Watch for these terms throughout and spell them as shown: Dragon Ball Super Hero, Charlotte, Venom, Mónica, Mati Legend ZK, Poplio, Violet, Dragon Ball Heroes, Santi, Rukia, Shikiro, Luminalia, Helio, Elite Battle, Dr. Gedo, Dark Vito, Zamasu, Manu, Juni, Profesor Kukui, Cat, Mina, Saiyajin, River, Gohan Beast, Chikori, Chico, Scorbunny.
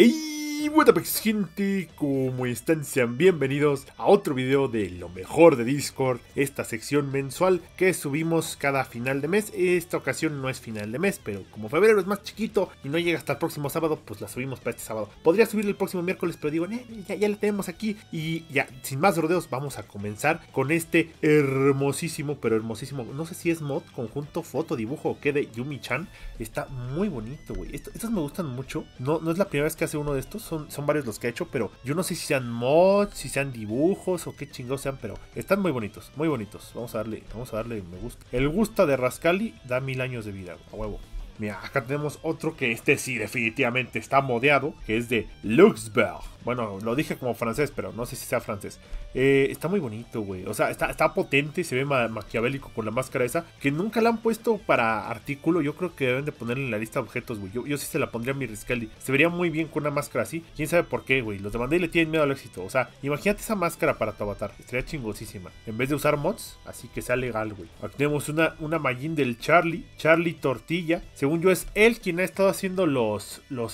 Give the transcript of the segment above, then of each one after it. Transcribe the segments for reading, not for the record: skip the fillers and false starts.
¡Hey! What up, gente, ¿cómo están? Sean bienvenidos a otro video de lo mejor de Discord, esta sección mensual que subimos cada final de mes. Esta ocasión no es final de mes, pero como febrero es más chiquito y no llega hasta el próximo sábado, pues la subimos para este sábado. Podría subirla el próximo miércoles, pero digo, ya la tenemos aquí. Y ya, sin más rodeos, vamos a comenzar con este hermosísimo, pero hermosísimo, no sé si es mod, conjunto, foto, dibujo o qué, de Yumi Chan. Está muy bonito, güey. Estos me gustan mucho. No es la primera vez que hace uno de estos, son varios los que ha hecho, pero yo no sé si sean mods, si sean dibujos o qué chingados sean, pero están muy bonitos, muy bonitos. Vamos a darle me gusta. El gusta de Rascally da 1000 años de vida, a huevo. Mira, acá tenemos otro que este sí definitivamente está modeado, que es de Luxberg. Bueno, lo dije como francés, pero no sé si sea francés. Está muy bonito, güey. O sea, está potente, se ve maquiavélico con la máscara esa, que nunca la han puesto para artículo. Yo creo que deben de ponerla en la lista de objetos, güey. Yo sí se la pondría a mi Rascally. Se vería muy bien con una máscara así. ¿Quién sabe por qué, güey? Los demandé y le tienen miedo al éxito. O sea, imagínate esa máscara para tu avatar. Estaría chingosísima. En vez de usar mods, así que sea legal, güey. Aquí tenemos una Majin del Charlie Tortilla. Según yo es él quien ha estado haciendo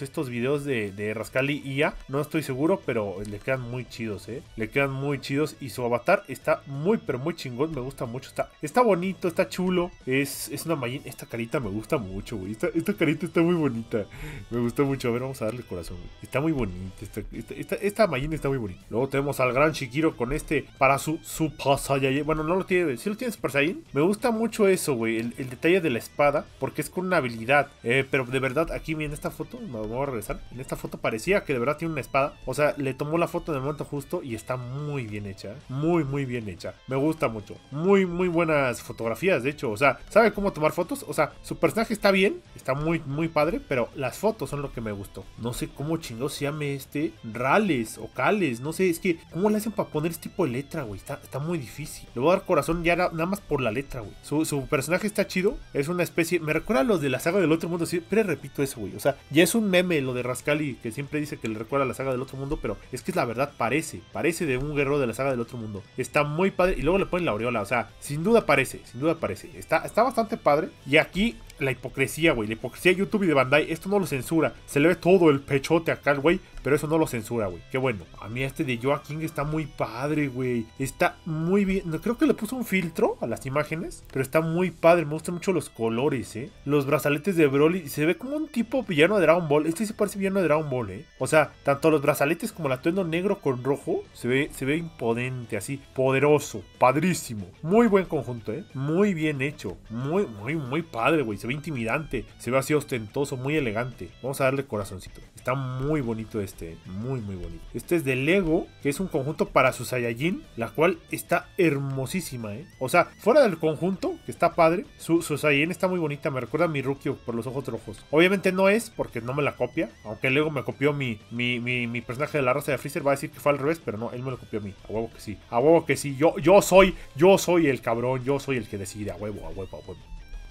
estos videos de Rascally IA. No estoy seguro, pero le quedan muy chidos, le quedan muy chidos, y su avatar está muy pero muy chingón, me gusta mucho, está bonito, está chulo, es una Majin. Esta carita me gusta mucho, güey, esta carita está muy bonita, me gusta mucho. A ver, vamos a darle corazón, güey. Está muy bonita, esta Majin está muy bonita. Luego tenemos al gran Shikiro con este para su Pasaiyan, bueno, no lo tiene, si lo tienes para Pasaiyan, me gusta mucho eso, güey, el detalle de la espada, porque es con una habilidad, pero de verdad, aquí miren esta foto, me voy a regresar, en esta foto parecía que de verdad tiene una espada. O sea, le tomó la foto en el momento justo y está muy bien hecha. Muy, muy bien hecha. Me gusta mucho. Muy, muy buenas fotografías, de hecho. O sea, ¿sabe cómo tomar fotos? O sea, su personaje está bien. Está muy, muy padre. Pero las fotos son lo que me gustó. No sé cómo chingados se llame este. Rales o Cales. No sé, es que ¿cómo le hacen para poner este tipo de letra, güey? Está muy difícil. Le voy a dar corazón ya nada más por la letra, güey. Su personaje está chido. Es una especie... Me recuerda a los de la saga del otro mundo. Siempre repito eso, güey. O sea, ya es un meme lo de Rascally, que siempre dice que le recuerda a la saga del otro mundo, pero es que es la verdad, parece de un guerrero de la saga del otro mundo. Está muy padre, y luego le ponen la aureola, o sea, sin duda parece, está bastante padre. Y aquí la hipocresía, güey, la hipocresía de YouTube y de Bandai, esto no lo censura, se le ve todo el pechote acá, güey, pero eso no lo censura, güey, qué bueno. A mí este de Joaquín está muy padre, güey, está muy bien, creo que le puso un filtro a las imágenes, pero está muy padre, me gustan mucho los colores, los brazaletes de Broly, se ve como un tipo villano de Dragon Ball, este se parece villano de Dragon Ball, o sea, tanto los brazaletes como el atuendo negro con rojo, se ve imponente, así, poderoso, padrísimo, muy buen conjunto, muy bien hecho, muy, muy, muy padre, güey. Se ve intimidante, se ve así ostentoso, muy elegante. Vamos a darle corazoncito. Está muy bonito este, muy, muy bonito. Este es de Lego, que es un conjunto para su Saiyajin, la cual está hermosísima, O sea, fuera del conjunto, que está padre, su Saiyajin está muy bonita. Me recuerda a mi Rukio por los ojos rojos. Obviamente no es, porque no me la copia. Aunque Lego me copió mi personaje de la raza de Freezer, va a decir que fue al revés, pero no, él me lo copió a mí. A huevo que sí, a huevo que sí. Yo soy el cabrón, yo soy el que decide, a huevo, a huevo, a huevo.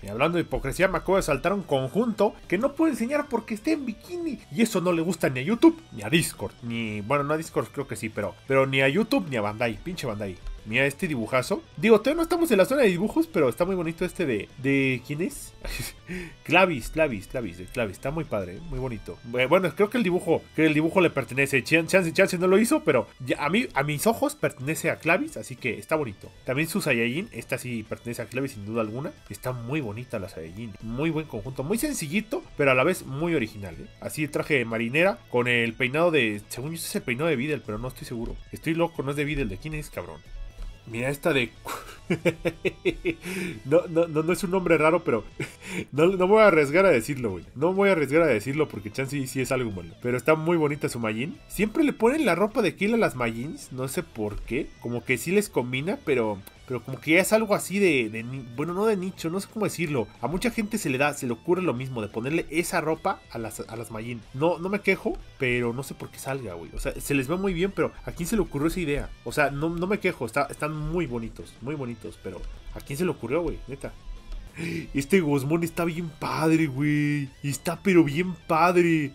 Y hablando de hipocresía, me acabo de saltar un conjunto que no puedo enseñar porque está en bikini. Y eso no le gusta ni a YouTube, ni a Discord. Ni, bueno, no a Discord creo que sí, pero ni a YouTube ni a Bandai. Pinche Bandai. Mira este dibujazo. Digo, todavía no estamos en la zona de dibujos, pero está muy bonito este de ¿quién es? Clavis. Está muy padre, muy bonito. Bueno, creo que el dibujo le pertenece. Chance no lo hizo, pero ya a mis ojos pertenece a Clavis, así que está bonito. También su Saiyajin, esta sí pertenece a Clavis sin duda alguna. Está muy bonita la Saiyajin. Muy buen conjunto, muy sencillito, pero a la vez muy original, Así el traje de marinera con el peinado de... Según yo es el peinado de Videl, pero no estoy seguro. Estoy loco, no es de Videl, ¿de quién es, cabrón? Mira esta de... no es un nombre raro, pero no voy a arriesgar a decirlo, güey. No voy a arriesgar a decirlo porque chance sí es algo malo. Pero está muy bonita su Majin. Siempre le ponen la ropa de kill a las Majins, no sé por qué. Como que sí les combina, pero como que ya es algo así de bueno, no de nicho, no sé cómo decirlo. A mucha gente se le ocurre lo mismo, de ponerle esa ropa a las Majin. No me quejo, pero no sé por qué salga, güey. O sea, se les ve muy bien, pero ¿a quién se le ocurrió esa idea? O sea, no me quejo, están muy bonitos, pero ¿a quién se le ocurrió, güey? Neta. Este Gozmón está bien padre, güey. Está pero bien padre.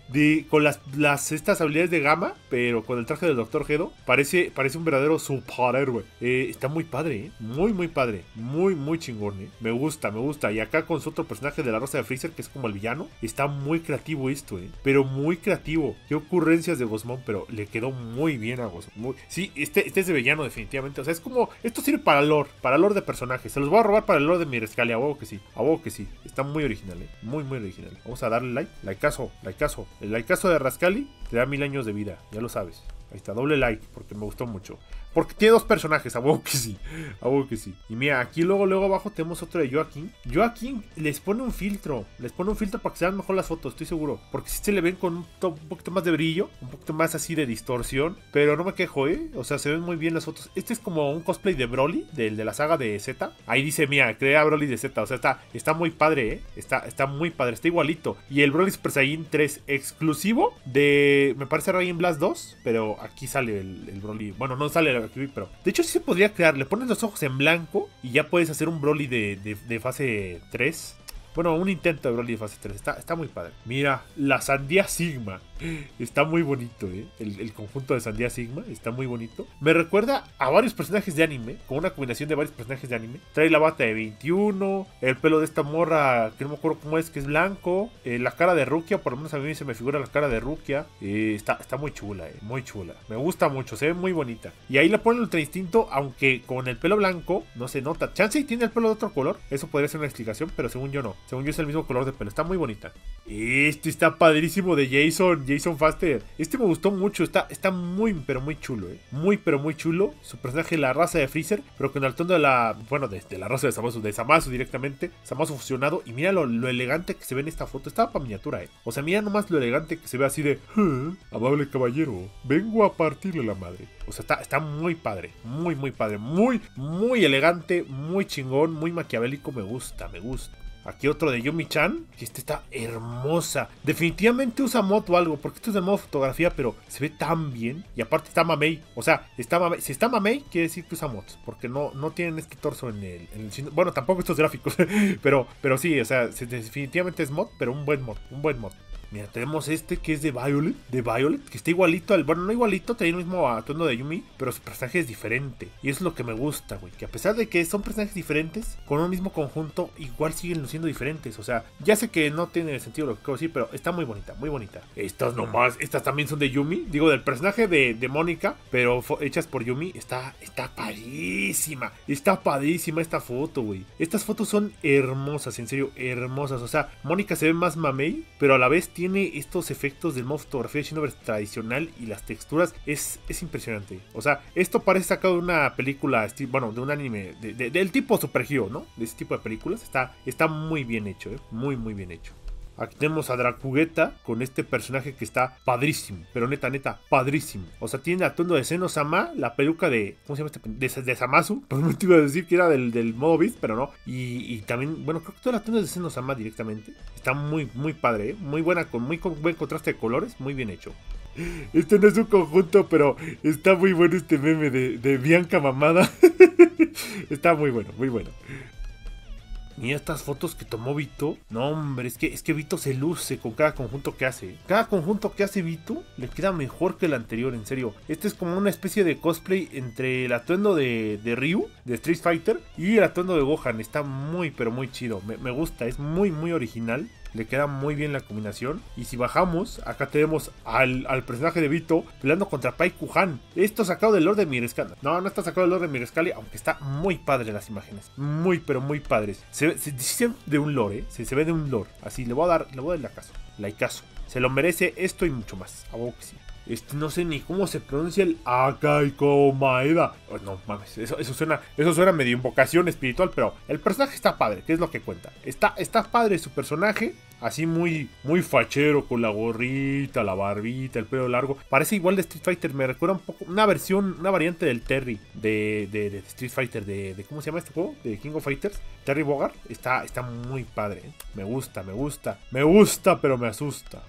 Con estas habilidades de gama, pero con el traje del Dr. Gedo. Parece un verdadero superhéroe. Está muy padre, ¿eh? Muy, muy padre. Muy, muy chingón, ¿eh? Me gusta, me gusta. Y acá con su otro personaje de la Rosa de Freezer, que es como el villano. Está muy creativo esto, ¿eh? Pero muy creativo. Qué ocurrencias de Gozmón, pero le quedó muy bien a Gozmón. Sí, este es de villano definitivamente. O sea, es como... Esto sirve para lore de personajes. Se los voy a robar para el lore de mi Rascally. A huevo que sí. A huevo que sí. Está muy original, ¿eh? Muy, muy original. Vamos a darle like. Likeazo, likeazo. El likeazo de Rascally te da 1000 años de vida. Ya lo sabes. Ahí está, doble like, porque me gustó mucho. Porque tiene dos personajes, a huevo que sí. A huevo que sí. Y mira, aquí luego abajo tenemos otro de Joaquín. Joaquín les pone un filtro. Les pone un filtro para que sean mejor las fotos, estoy seguro. Porque si se le ven con un poquito más de brillo. Un poquito más así de distorsión. Pero no me quejo, ¿eh? O sea, se ven muy bien las fotos. Este es como un cosplay de Broly, del de la saga de Z. Ahí dice, mira, crea Broly de Z. O sea, está muy padre, ¿eh? Está muy padre, está igualito. Y el Broly Super Saiyan 3 exclusivo de, me parece, Rain Blast 2. Pero aquí sale el Broly. Bueno, no sale el Broly, pero... De hecho, sí se podría crear. Le pones los ojos en blanco y ya puedes hacer un Broly de fase 3. Bueno, un intento de Broly de fase 3. Está muy padre. Mira, la sandía Sigma. Está muy bonito, ¿eh? El conjunto de sandía Sigma está muy bonito. Me recuerda a varios personajes de anime. Con una combinación de varios personajes de anime. Trae la bata de 21. El pelo de esta morra, que no me acuerdo cómo es, que es blanco. La cara de Rukia, por lo menos a mí se me figura la cara de Rukia. Está muy chula, ¿eh? Muy chula. Me gusta mucho, se ve muy bonita. Y ahí le ponen el Ultra Instinto, aunque con el pelo blanco no se nota. Chance y tiene el pelo de otro color. Eso podría ser una explicación, pero según yo no. Según yo es el mismo color de pelo. Está muy bonita. Este está padrísimo de Jason Faster. Este me gustó mucho. Está muy, pero muy chulo, ¿eh? Muy, pero muy chulo. Su personaje, la raza de Freezer, pero con el tono de la... Bueno, de la raza de Zamasu. De Zamasu directamente. Zamasu fusionado. Y mira lo elegante que se ve en esta foto. Estaba para miniatura, ¿eh? O sea, mira nomás lo elegante que se ve así de... Amable caballero, vengo a partirle la madre. O sea, está muy padre. Muy, muy padre. Muy, muy elegante. Muy chingón. Muy maquiavélico. Me gusta, me gusta. Aquí otro de Yumi Chan, que este está hermosa. Definitivamente usa mod o algo, porque esto es de modo fotografía, pero se ve tan bien. Y aparte está mamey, o sea, está mamey. Si está mamey, quiere decir que usa mods, porque no tienen este torso en el... Bueno, tampoco estos gráficos, pero sí, o sea, definitivamente es mod, pero un buen mod, un buen mod. Mira, tenemos este que es de Violet, que está igualito al... Bueno, no igualito, tiene el mismo atuendo de Yumi, pero su personaje es diferente. Y eso es lo que me gusta, güey, que a pesar de que son personajes diferentes, con un mismo conjunto, igual siguen siendo diferentes. O sea, ya sé que no tiene sentido lo que quiero decir, pero está muy bonita, muy bonita. Estas nomás, estas también son de Yumi, digo, del personaje de Mónica, pero hechas por Yumi. Está padrísima, está padrísima esta foto, güey. Estas fotos son hermosas, en serio, hermosas. O sea, Mónica se ve más mamey, pero a la vez tiene estos efectos del modo fotografía shinobi tradicional y las texturas es impresionante. O sea, esto parece sacado de una película, bueno, de un anime del tipo Super Hero, ¿no? De ese tipo de películas. Está muy bien hecho, ¿eh? Muy, muy bien hecho. Aquí tenemos a Dracugueta con este personaje que está padrísimo, pero neta, neta, padrísimo. O sea, tiene el atuendo de Seno-sama, la peluca de... ¿Cómo se llama este? De Zamasu. Pues no te iba a decir que era del modo Beast, pero no. Y también, bueno, creo que todo el atuendo es de Seno-sama directamente. Está muy, muy padre, ¿eh? Muy buena, con buen contraste de colores, muy bien hecho. Este no es un conjunto, pero está muy bueno este meme de Bianca mamada. Está muy bueno, muy bueno. Mira estas fotos que tomó Vito. No, hombre, es que Vito se luce con cada conjunto que hace. Cada conjunto que hace Vito le queda mejor que el anterior, en serio. Este es como una especie de cosplay entre el atuendo de Ryu, de Street Fighter, y el atuendo de Gohan. Está muy, pero muy chido. Me gusta, es muy, muy original. Le queda muy bien la combinación. Y si bajamos, acá tenemos al personaje de Vito peleando contra Pai Kuhan. Esto sacado del lore de Mirescali. No está sacado del lore de Mirescali, aunque está muy padre las imágenes. Muy, pero muy padres. Se ve de un lore, ¿eh? Se ve de un lore. Así, le voy a dar likeazo. Se lo merece esto y mucho más. A vos que sí. No sé ni cómo se pronuncia el Akaiko Maeda. Oh, no mames, eso suena medio invocación espiritual, pero el personaje está padre, que es lo que cuenta. Está padre su personaje, así muy, muy fachero, con la gorrita, la barbita, el pelo largo. Parece igual de Street Fighter, me recuerda un poco, una variante del Terry de Street Fighter, de ¿cómo se llama este juego? De King of Fighters, Terry Bogard. Está muy padre, ¿eh? Me gusta, pero me asusta.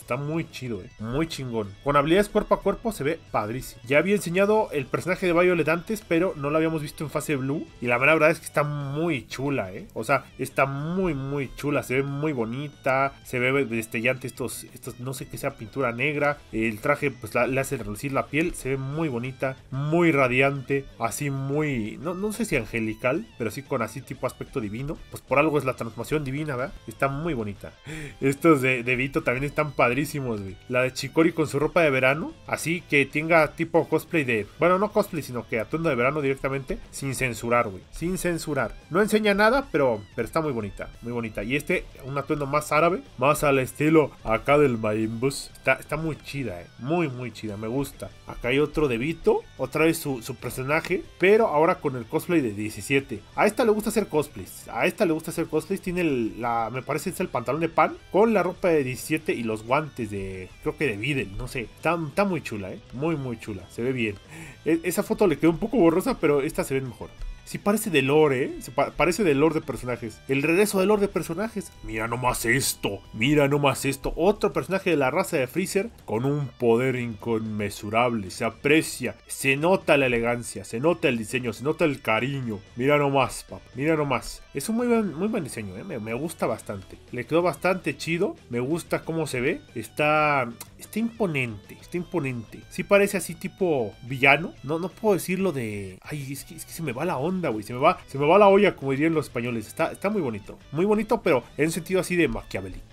Está muy chido, ¿eh? Muy chido. chingón. Con habilidades cuerpo a cuerpo se ve padrísimo. Ya había enseñado el personaje de Violet antes, pero no lo habíamos visto en fase blue. Y la verdad es que está muy chula, ¿eh? O sea, está muy chula. Se ve muy bonita. Se ve destellante estos no sé qué sea, pintura negra. El traje pues le hace relucir la piel. Se ve muy bonita, muy radiante. Así muy, no sé si angelical, pero sí con así tipo aspecto divino. Pues por algo es la transformación divina, ¿verdad? Está muy bonita. Estos de Vito también están padrísimos, güey. La de Chikori con su ropa de verano, así que tenga tipo cosplay de... Bueno, no cosplay, sino que atuendo de verano directamente, sin censurar, güey. Sin censurar. No enseña nada, pero está muy bonita, muy bonita. Y este, un atuendo más árabe, más al estilo acá del Marimbus. Está muy chida, muy chida, me gusta. Acá hay otro de Vito, otra vez su personaje, pero ahora con el cosplay de 17. A esta le gusta hacer cosplays, tiene me parece es el pantalón de pan con la ropa de 17 y los guantes de, creo que de Videl, no sé. Está muy chula, muy chula, se ve bien. Esa foto le quedó un poco borrosa, pero esta se ve mejor. Sí parece de lore, ¿eh? Parece de lore de personajes. El regreso de lore de personajes. Mira nomás esto, otro personaje de la raza de Freezer con un poder inconmensurable. Se aprecia, se nota la elegancia, se nota el diseño, se nota el cariño. Mira nomás, papá, mira nomás. Es un muy buen diseño, ¿eh? Me gusta bastante. Le quedó bastante chido, me gusta cómo se ve. Está imponente, Sí parece así tipo villano. No puedo decirlo de... Ay, es que se me va la onda. Wey. Se me va la olla, como dirían los españoles. Está muy bonito. Muy bonito, pero en un sentido así de maquiavélico.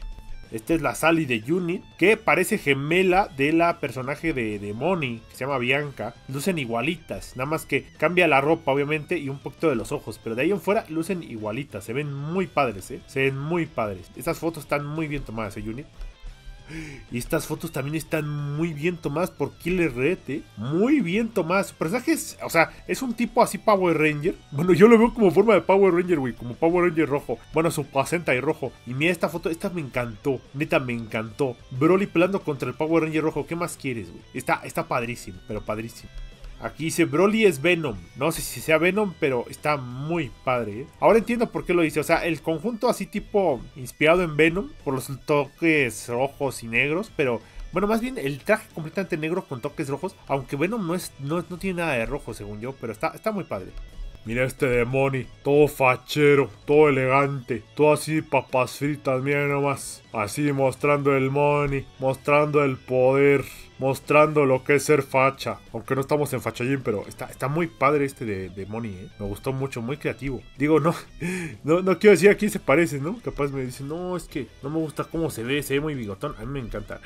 Esta es la Sally de Juni, que parece gemela de la personaje de Moni, que se llama Bianca. Lucen igualitas, nada más que cambia la ropa, obviamente, y un poquito de los ojos. Pero de ahí en fuera, lucen igualitas. Se ven muy padres, ¿eh? Se ven muy padres. Estas fotos están muy bien tomadas, ¿eh, Juni? Y estas fotos también están muy bien tomadas por Killer Red, ¿eh? Muy bien tomadas. Su personaje es, o sea, es un tipo así Power Ranger. Bueno, yo lo veo como forma de Power Ranger, güey. Como Power Ranger rojo. Bueno, su placenta y rojo. Y mira esta foto, esta me encantó. Neta, me encantó. Broly peleando contra el Power Ranger rojo. ¿Qué más quieres, güey? Está padrísimo, pero padrísimo. Aquí dice Broly es Venom. No sé si sea Venom, pero está muy padre, ¿eh? Ahora entiendo por qué lo dice. O sea, el conjunto así tipo inspirado en Venom por los toques rojos y negros, pero... Bueno, más bien el traje completamente negro con toques rojos, aunque Venom no tiene nada de rojo según yo, pero está muy padre. Mira este demonio, todo fachero, todo elegante, todo así papas fritas, mira nomás. Así mostrando el money, mostrando el poder, mostrando lo que es ser facha. Aunque no estamos en fachallín, pero está muy padre este de Moni, ¿eh? Me gustó mucho, muy creativo. Digo, no quiero decir a quién se parece, ¿no? Capaz me dicen, no, es que no me gusta cómo se ve muy bigotón. A mí me encanta.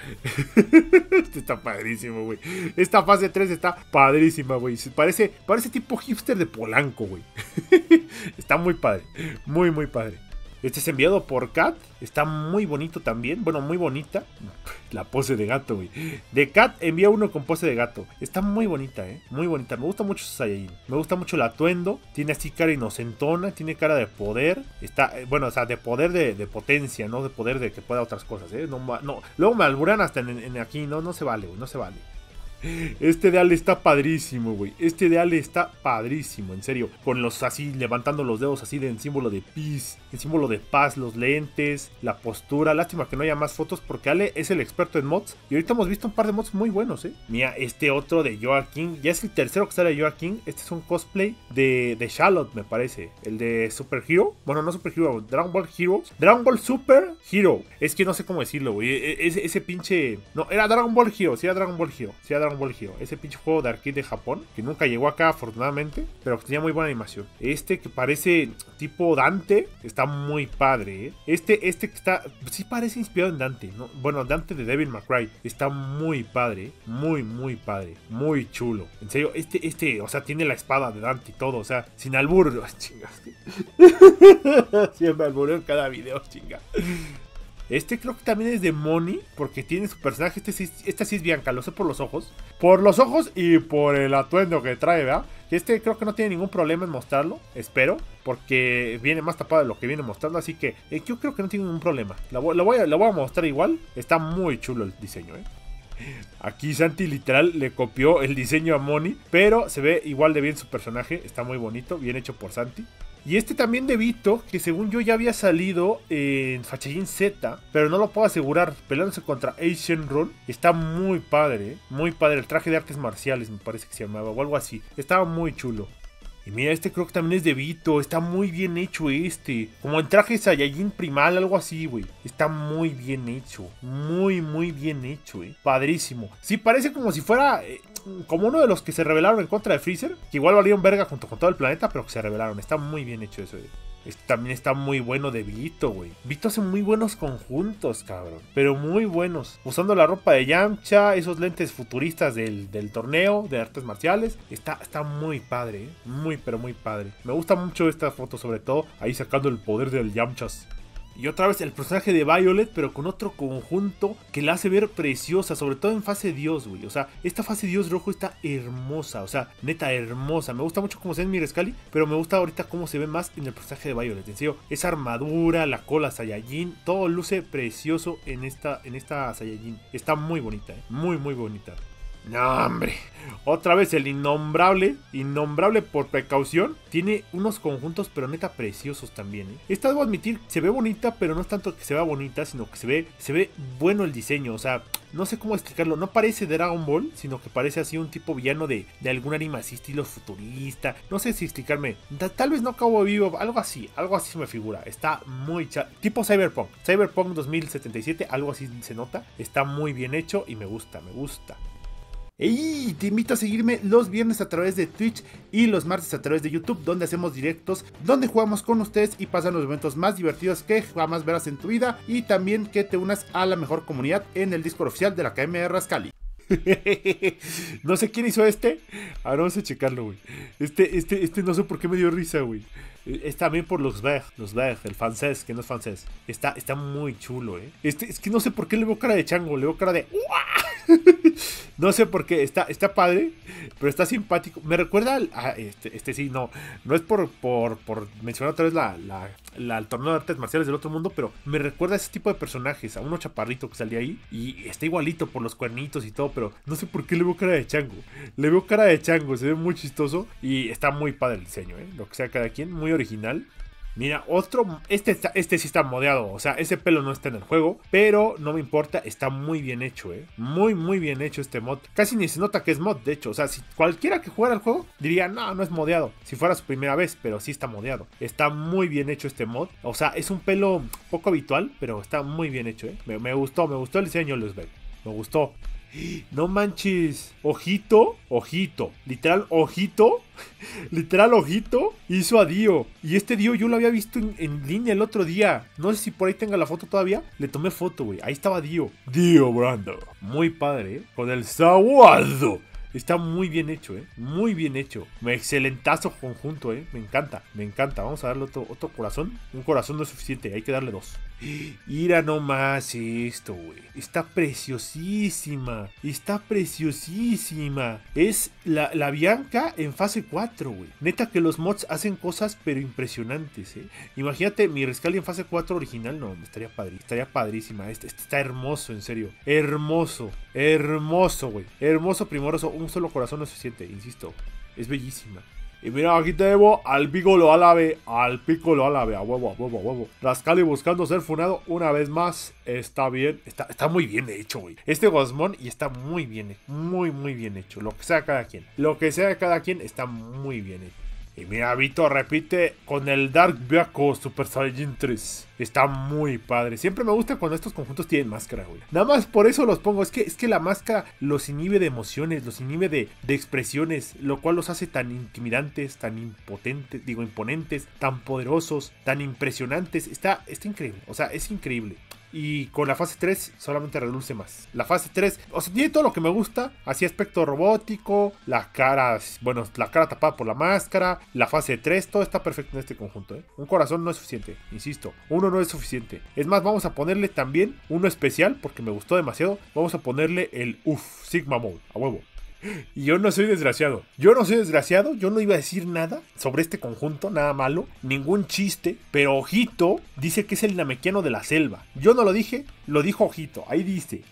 Este está padrísimo, güey. Esta fase 3 está padrísima, güey. Parece tipo hipster de Polanco, güey. Está muy padre, muy padre. Este es enviado por Cat. Está muy bonito también. Bueno, muy bonita. La pose de gato, güey. De Cat envía uno con pose de gato. Está muy bonita, ¿eh? Muy bonita. Me gusta mucho su Saiyajin. Me gusta mucho el atuendo. Tiene así cara inocentona. Tiene cara de poder. Está, bueno, o sea, de poder de potencia, ¿no? De poder de que pueda otras cosas, ¿eh? No. Luego me alburan hasta en aquí. No se vale, güey. No se vale. Este de Ale está padrísimo, güey. Este de Ale está padrísimo, en serio. Con los así, levantando los dedos así en símbolo de peace, en símbolo de paz, los lentes, la postura. Lástima que no haya más fotos porque Ale es el experto en mods. Y ahorita hemos visto un par de mods muy buenos, ¿eh? Mira, este otro de Joaquín. Ya es el tercero que sale de Joaquín. Este es un cosplay de Charlotte, me parece. El de Super Hero. Bueno, no Super Hero, Dragon Ball Heroes. Dragon Ball Super Hero. Es que no sé cómo decirlo, güey. Ese pinche... No, era Dragon Ball Heroes. Sí, era Dragon Ball Heroes. Sí, era Dragon Ball Hero, ese pinche juego de arcade de Japón que nunca llegó acá afortunadamente, pero que tenía muy buena animación. Este que parece tipo Dante, está muy padre, ¿eh? Este que está, sí parece inspirado en Dante, ¿no? Bueno, Dante de Devil May Cry, está muy padre, muy padre, muy chulo. En serio, este, o sea, tiene la espada de Dante y todo, o sea, sin albur, chingas. Siempre albureo en cada video, chinga. Este creo que también es de Moni, porque tiene su personaje, esta sí es Bianca, lo sé por los ojos. Por los ojos y por el atuendo que trae, ¿verdad? Este creo que no tiene ningún problema en mostrarlo, espero, porque viene más tapado de lo que viene mostrando, así que yo creo que no tiene ningún problema. Lo voy a mostrar igual, está muy chulo el diseño, ¿eh? Aquí Santi literal le copió el diseño a Moni, pero se ve igual de bien su personaje, está muy bonito, bien hecho por Santi. Y este también de Vito, que según yo ya había salido en Fachellín Z, pero no lo puedo asegurar, peleándose contra Asian Run. Está muy padre, ¿eh? Muy padre. El traje de artes marciales me parece que se llamaba o algo así. Estaba muy chulo. Y mira, este creo que también es de Vito. Está muy bien hecho este. Como en traje Saiyajin primal, algo así, güey. Está muy bien hecho. Muy, muy bien hecho, Padrísimo. Sí, parece como si fuera... como uno de los que se rebelaron en contra de Freezer. Que igual valieron verga junto con todo el planeta, pero que se rebelaron. Está muy bien hecho eso, Este también está muy bueno de Vito, güey. Vito hace muy buenos conjuntos, cabrón. Pero muy buenos. Usando la ropa de Yamcha, esos lentes futuristas del torneo de artes marciales. Está muy padre, Muy, pero muy padre. Me gusta mucho esta foto, sobre todo. Ahí sacando el poder del Yamchas. Y otra vez el personaje de Violet, pero con otro conjunto que la hace ver preciosa, sobre todo en fase Dios, güey. O sea, esta fase Dios rojo está hermosa, o sea, neta hermosa. Me gusta mucho cómo se ve en mi Rascally, pero me gusta ahorita cómo se ve más en el personaje de Violet. En serio, esa armadura, la cola Saiyajin, todo luce precioso en esta Saiyajin. Está muy bonita, Muy, muy bonita. No, hombre. Otra vez el innombrable. Innombrable por precaución. Tiene unos conjuntos, pero neta preciosos también, Esta, debo admitir, se ve bonita, pero no es tanto que se vea bonita, sino que se ve bueno el diseño. O sea, no sé cómo explicarlo. No parece Dragon Ball, sino que parece así un tipo villano de algún anime así, estilo futurista. No sé si explicarme. Tal vez no Cabo Vivo, algo así se me figura. Está muy tipo Cyberpunk. Cyberpunk 2077, algo así se nota. Está muy bien hecho y me gusta. ¡Ey! Te invito a seguirme los viernes a través de Twitch y los martes a través de YouTube, donde hacemos directos, donde jugamos con ustedes y pasan los momentos más divertidos que jamás verás en tu vida, y también que te unas a la mejor comunidad en el Discord oficial de la Academia de Rascally. No sé quién hizo este. Ahora vamos a checarlo, güey. Este no sé por qué me dio risa, güey. Es también por Luxberg, el francés, que no es francés. Está muy chulo, es que no sé por qué le veo cara de chango, le veo cara de... No sé por qué, está padre, pero está simpático. Me recuerda al... sí, no es por mencionar otra vez el torneo de artes marciales del otro mundo, pero me recuerda a ese tipo de personajes, a uno chaparrito que salía ahí, y está igualito por los cuernitos y todo, pero no sé por qué le veo cara de chango. Le veo cara de chango, se ve muy chistoso y está muy padre el diseño, lo que sea cada quien, muy original. Mira, otro, este sí está modeado, o sea, ese pelo no está en el juego, pero no me importa, está muy bien hecho, Muy, muy bien hecho este mod. Casi ni se nota que es mod, de hecho, o sea, si cualquiera que jugara el juego diría, no es modeado, si fuera su primera vez, pero sí está modeado. Está muy bien hecho este mod, o sea, es un pelo poco habitual, pero está muy bien hecho, Me gustó el diseño, Luxberg, me gustó. No manches, Ojito, literal ojito, hizo a Dio. Y este Dio yo lo había visto en línea el otro día. No sé si por ahí tenga la foto todavía. Le tomé foto, güey. Ahí estaba Dio. Dio Brando. Muy padre, Con el saguado. Está muy bien hecho, Muy bien hecho. Excelentazo conjunto, Me encanta. Vamos a darle otro corazón. Un corazón no es suficiente, hay que darle dos. Mira nomás esto, güey. Está preciosísima. Es la Bianca en fase 4, güey. Neta que los mods hacen cosas pero impresionantes, Imagínate mi Rascally en fase 4 original. No, estaría padre. Estaría padrísima. Este está hermoso, en serio. Hermoso, güey. Hermoso, primoroso. Un solo corazón no es suficiente, insisto. Es bellísima. Y mira, aquí tenemos al Piccolo Álabe, a huevo. Rascally buscando ser funado una vez más. Está bien, está muy bien hecho, güey. Este Gozmón y está muy bien, muy bien hecho. Lo que sea de cada quien está muy bien hecho. Y mira, Vito repite con el Dark Vito Super Saiyajin 3. Está muy padre. Siempre me gusta cuando estos conjuntos tienen máscara, güey. Nada más por eso los pongo. Es que la máscara los inhibe de emociones, los inhibe de expresiones, lo cual los hace tan intimidantes, tan imponentes, tan poderosos, tan impresionantes. Está increíble. O sea, es increíble. Y con la fase 3 solamente reluce más. La fase 3, o sea, tiene todo lo que me gusta. Así aspecto robótico, la cara tapada por la máscara, la fase 3, todo está perfecto en este conjunto, Un corazón no es suficiente, insisto. Uno no es suficiente. Es más, vamos a ponerle también uno especial, porque me gustó demasiado. Vamos a ponerle el Sigma Mode, a huevo. Y yo no soy desgraciado, yo no iba a decir nada sobre este conjunto, nada malo, ningún chiste, pero Ojito dice que es el namekiano de la selva. Yo no lo dije, lo dijo Ojito, ahí dice.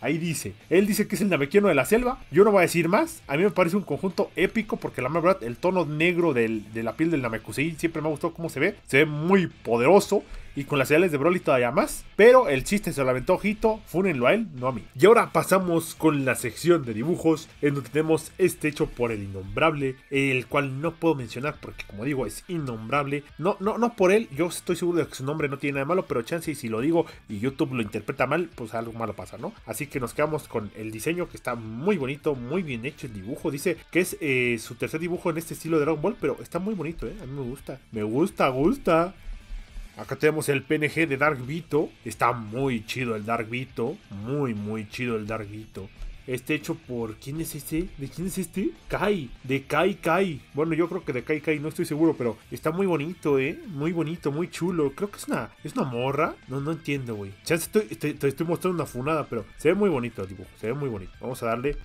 Él dice que es el namequiano de la selva. Yo no voy a decir más. A mí me parece un conjunto épico porque la verdad el tono negro de la piel del Namekusei siempre me ha gustado cómo se ve. Se ve muy poderoso. Y con las señales de Broly todavía más. Pero el chiste se lo aventó Ojito. Fúnenlo a él, no a mí. Y ahora pasamos con la sección de dibujos, en donde tenemos este hecho por el innombrable, el cual no puedo mencionar porque, como digo, es innombrable. No por él. Yo estoy seguro de que su nombre no tiene nada de malo, pero chance y si lo digo y YouTube lo interpreta mal, pues algo malo pasa, ¿no? Así que nos quedamos con el diseño, que está muy bonito, muy bien hecho el dibujo. Dice que es su tercer dibujo en este estilo de Dragon Ball, pero está muy bonito, ¿eh? A mí me gusta. Me gusta. Acá tenemos el PNG de Dark Vito. Está muy chido el Dark Vito. Muy chido el Dark Vito. Este hecho por... ¿Quién es este? ¿De quién es este? Kai. De Kai. Bueno, yo creo que de Kai, no estoy seguro, pero está muy bonito, ¿eh? Muy bonito, muy chulo. Creo que es una morra. No entiendo, güey. Ya estoy mostrando una funada, pero se ve muy bonito el dibujo. Se ve muy bonito. Vamos a darle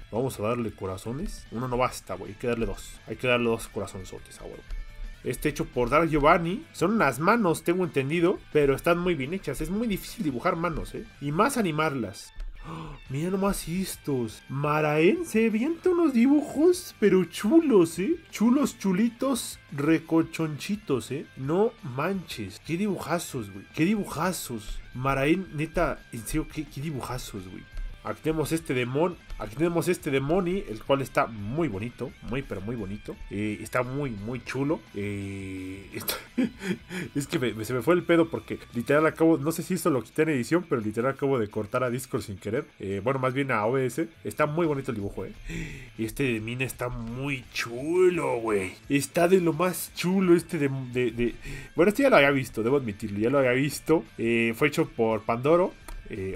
corazones. Uno no basta, güey. Hay que darle dos. Hay que darle dos corazonzotes ahora, güey. Este hecho por Dark Giovanni. Son unas manos, tengo entendido, pero están muy bien hechas. Es muy difícil dibujar manos, ¿eh? Y más animarlas. ¡Oh! Mira nomás estos. Maraen se avienta unos dibujos, pero chulos, ¿eh? Chulos, chulitos, recochonchitos, ¿eh? No manches. Qué dibujazos, güey. Qué dibujazos. Maraen, neta, en serio, qué dibujazos, güey. Aquí tenemos este demon. Aquí tenemos este de Moni, el cual está muy bonito, pero muy bonito. Está muy chulo. Es que se me fue el pedo porque literal acabo, no sé si esto lo quité en edición, pero literal acabo de cortar a Discord sin querer. Bueno, más bien a OBS. Está muy bonito el dibujo, ¿eh? Este de Mina está muy chulo, güey. Está de lo más chulo este de... Bueno, este ya lo había visto, debo admitirlo, ya lo había visto. Fue hecho por Pandoro.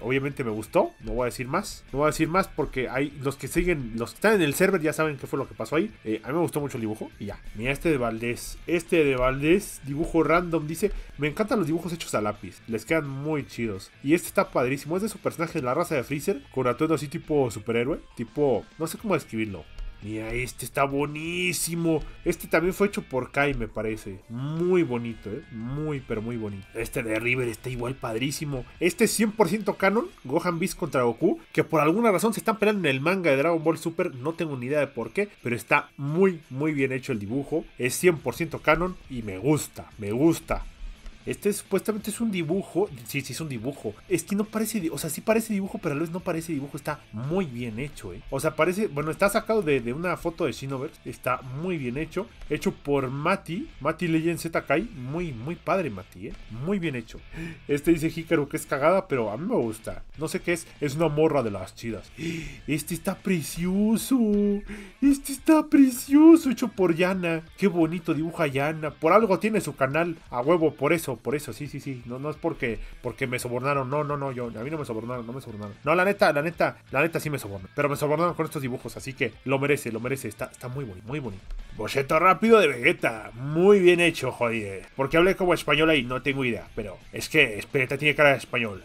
Obviamente me gustó, no voy a decir más. No voy a decir más porque hay los que siguen, los que están en el server ya saben qué fue lo que pasó ahí. A mí me gustó mucho el dibujo y ya. Mira este de Valdés. Este de Valdés, dibujo random, dice: me encantan los dibujos hechos a lápiz, les quedan muy chidos. Y este está padrísimo, es de su personaje de la raza de Freezer, con atuendo así tipo superhéroe, tipo, no sé cómo describirlo. Mira, este está buenísimo. Este también fue hecho por Kai, me parece. Muy bonito, ¿eh? Muy bonito. Este de River está igual padrísimo. Este es 100% canon. Gohan Beast contra Goku. Que por alguna razón se están peleando en el manga de Dragon Ball Super. No tengo ni idea de por qué. Pero está muy bien hecho el dibujo. Es 100% canon y me gusta. Este supuestamente es un dibujo. Sí, es un dibujo. Es que no parece... O sea, sí parece dibujo, pero a veces no parece dibujo. Está muy bien hecho, O sea, parece... Bueno, está sacado de una foto de Shinoverse. Está muy bien hecho. Hecho por Mati. Mati Legend ZK. Muy padre, Mati, Muy bien hecho. Este dice Hikaru que es cagada, pero a mí me gusta. No sé qué es. Es una morra de las chidas. Este está precioso. Hecho por Yana. Qué bonito dibuja Yana. Por algo tiene su canal. A huevo, por eso. Por eso, sí. No es porque me sobornaron. No, yo, a mí no me sobornaron, No, la neta sí me sobornaron. Pero me sobornaron con estos dibujos, así que lo merece. Está muy bonito. Boceto rápido de Vegeta. Muy bien hecho, joder. Porque hablé como español ahí, no tengo idea. Pero es que Vegeta tiene cara de español.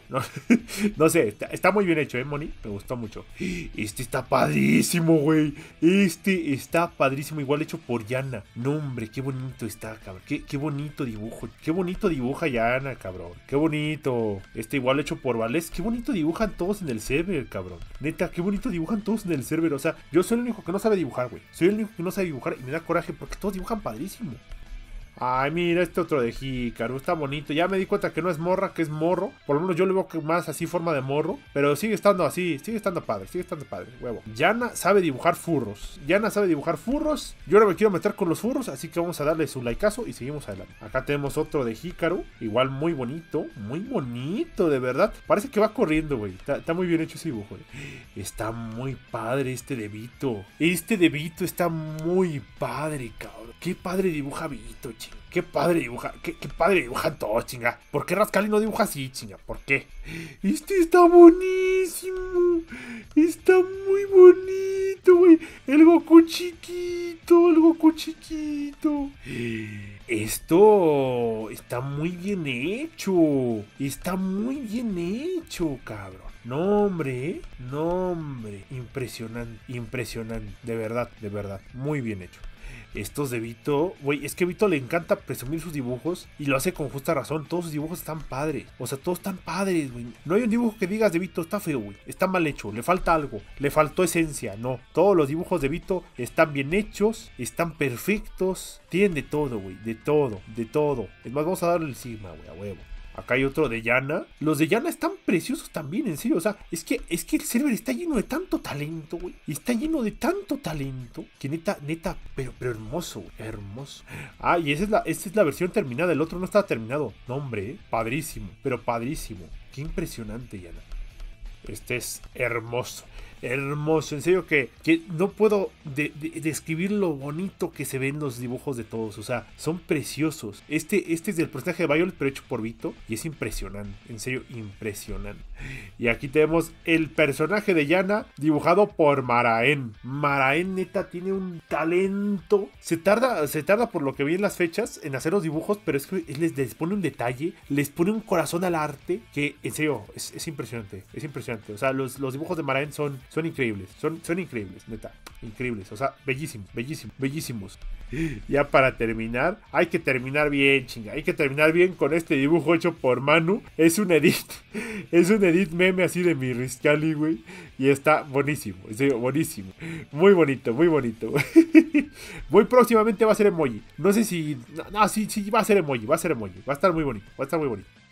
No sé, está muy bien hecho, Moni. Me gustó mucho. Este está padrísimo, güey. Igual hecho por Yana. No, hombre, qué bonito está, cabrón. Qué bonito dibujo. Qué bonito dibuja Yana, cabrón. Qué bonito. Este igual hecho por Vales. Qué bonito dibujan todos en el server, cabrón. Neta, qué bonito dibujan todos en el server. O sea, yo soy el único que no sabe dibujar, güey. Soy el único que no sabe dibujar y me da coraje porque todos dibujan padrísimo. Ay, mira este otro de Hikaru. Está bonito. Ya me di cuenta que no es morra, que es morro. Por lo menos yo le veo que más así forma de morro. Pero sigue estando así. Sigue estando padre. Huevo. Yana sabe dibujar furros. Yo ahora me quiero meter con los furros. Así que vamos a darle su likeazo y seguimos adelante. Acá tenemos otro de Hikaru. Igual muy bonito. De verdad. Parece que va corriendo, güey. Está muy bien hecho ese dibujo, Está muy padre este de Vito. Está muy padre, cabrón. Qué padre dibuja Vito, chico. Qué padre dibuja todo, chinga. ¿Por qué Rascally no dibuja así, chinga? ¿Por qué? Este está buenísimo. Está muy bonito, güey. El Goku chiquito. Esto está muy bien hecho. Cabrón. No, hombre. Impresionante. De verdad. Muy bien hecho. estos de Vito, güey, es que a Vito le encanta presumir sus dibujos y lo hace con justa razón. Todos sus dibujos están padres, o sea, todos están padres, güey. No hay un dibujo que digas de Vito, está feo, güey, está mal hecho, le falta algo, le faltó esencia, no. Todos los dibujos de Vito están bien hechos, están perfectos, tienen de todo, güey, de todo, de todo. Es más, vamos a darle el sigma, güey, a huevo. Acá hay otro de Yana. Los de Yana están preciosos también, en serio. O sea, es que el server está lleno de tanto talento, güey. Está lleno de tanto talento. Que neta, neta, pero hermoso, güey. Hermoso. Ah, y esa es la versión terminada. El otro no estaba terminado. No, hombre, padrísimo. Pero padrísimo. Qué impresionante, Yana. Este es hermoso. Hermoso, en serio que no puedo describir lo bonito que se ven los dibujos de todos. O sea, son preciosos. Este es del personaje de Violet, pero hecho por Vito. Y es impresionante, en serio, impresionante. Y aquí tenemos el personaje de Yana, dibujado por Maraen. Maraen, neta, tiene un talento. Se tarda por lo que vi en las fechas en hacer los dibujos, pero es que les pone un detalle, les pone un corazón al arte, que en serio, es impresionante. Es impresionante, o sea, los dibujos de Maraen son increíbles, son increíbles, neta, increíbles, o sea, bellísimos, bellísimos, bellísimos. Ya para terminar, hay que terminar bien, chinga, hay que terminar bien con este dibujo hecho por Manu. Es un edit meme así de mi Rascally, güey, y está buenísimo, en serio, buenísimo, muy bonito, muy bonito. Muy próximamente va a ser emoji, no sé si, no, sí, va a ser emoji, va a estar muy bonito, va a estar muy bonito.